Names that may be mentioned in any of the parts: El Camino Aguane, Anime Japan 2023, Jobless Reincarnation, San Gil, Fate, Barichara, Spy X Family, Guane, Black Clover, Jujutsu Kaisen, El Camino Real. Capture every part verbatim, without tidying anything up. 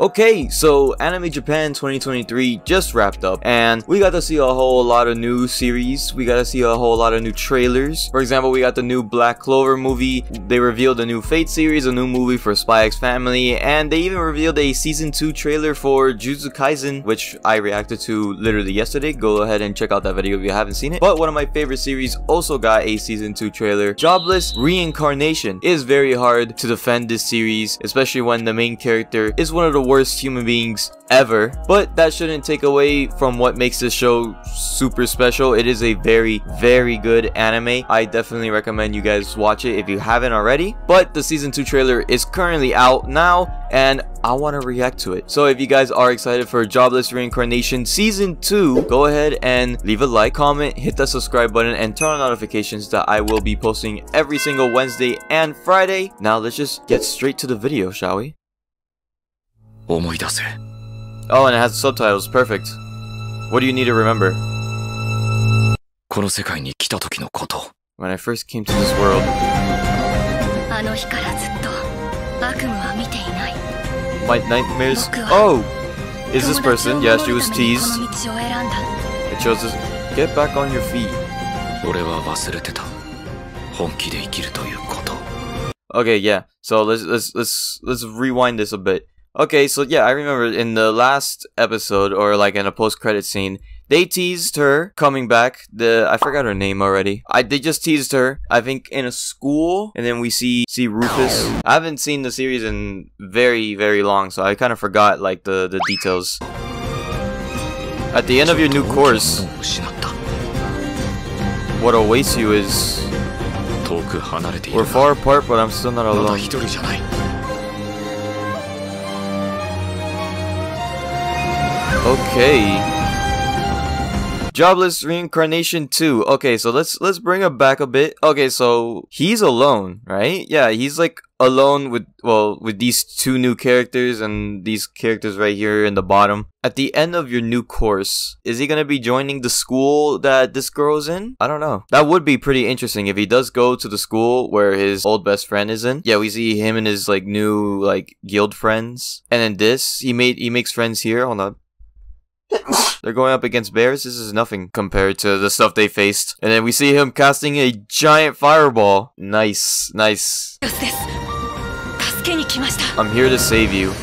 Okay, so Anime Japan twenty twenty-three just wrapped up, and we got to see a whole lot of new series. We got to see a whole lot of new trailers. For example, we got the new Black Clover movie. They revealed a new Fate series, a new movie for Spy X Family, and they even revealed a season two trailer for Jujutsu Kaisen, which I reacted to literally yesterday. Go ahead and check out that video if you haven't seen it. But one of my favorite series also got a season two trailer. Jobless Reincarnation. It is very hard to defend this series, especially when the main character is one of the worst human beings ever, but that shouldn't take away from what makes this show super special. It is a very very good anime. I definitely recommend you guys watch it if you haven't already. But the season two trailer is currently out now, and I want to react to it. So if you guys are excited for Jobless Reincarnation season two, go ahead and leave a like, comment, hit that subscribe button, and turn on notifications that I will be posting every single Wednesday and Friday. Now let's just get straight to the video, shall we? Oh, and it has subtitles. Perfect. What do you need to remember? When I first came to this world, my nightmares. Oh! Is this person? Yeah, she was teased. It chose us. Get back on your feet. Okay, yeah. So let's let's let's let's rewind this a bit. Okay, so yeah, I remember in the last episode, or like in a post-credit scene, they teased her coming back. The I forgot her name already. I they just teased her, I think, in a school, and then we see see Rufus. I haven't seen the series in very very long, so I kind of forgot like the the details. At the end of your new course, what awaits you is we're far apart, but I'm still not alone. Okay, Jobless Reincarnation two. Okay, so let's let's bring it back a bit. Okay, so he's alone, right? Yeah, he's like alone with well with these two new characters and these characters right here in the bottom. At the end of your new course, is he gonna be joining the school that this girl's in? I don't know. That would be pretty interesting if he does go to the school where his old best friend is in. Yeah, we see him and his like new like guild friends, and then this he made he makes friends here. Hold on. They're going up against bears. This is nothing compared to the stuff they faced. And then we see him casting a giant fireball. Nice, nice. I'm here to save you.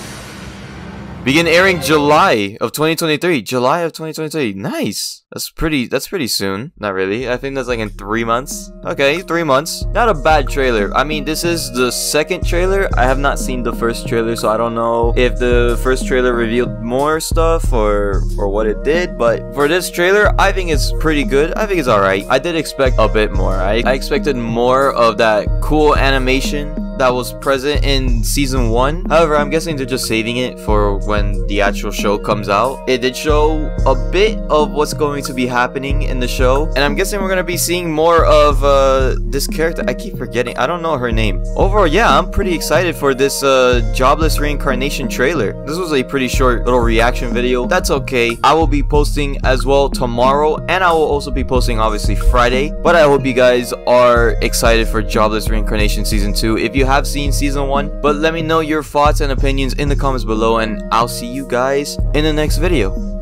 Begin airing July of twenty twenty-three. July of twenty twenty-three. Nice. That's pretty. That's pretty soon. Not really. I think that's like in three months. Okay, three months. Not a bad trailer. I mean, this is the second trailer. I have not seen the first trailer, so I don't know if the first trailer revealed more stuff or or what it did. But for this trailer, I think it's pretty good. I think it's all right. I did expect a bit more. I I expected more of that cool animation that was present in season one. However, I'm guessing they're just saving it for when the actual show comes out. It did show a bit of what's going to be happening in the show, and I'm guessing we're gonna be seeing more of uh this character. I keep forgetting, I don't know her name. Overall, yeah, I'm pretty excited for this uh Jobless Reincarnation trailer. This was a pretty short little reaction video. That's okay. I will be posting as well tomorrow, and I will also be posting obviously Friday. But I hope you guys are excited for Jobless Reincarnation season two if you have seen season one. But let me know your thoughts and opinions in the comments below, and I'll see you guys in the next video.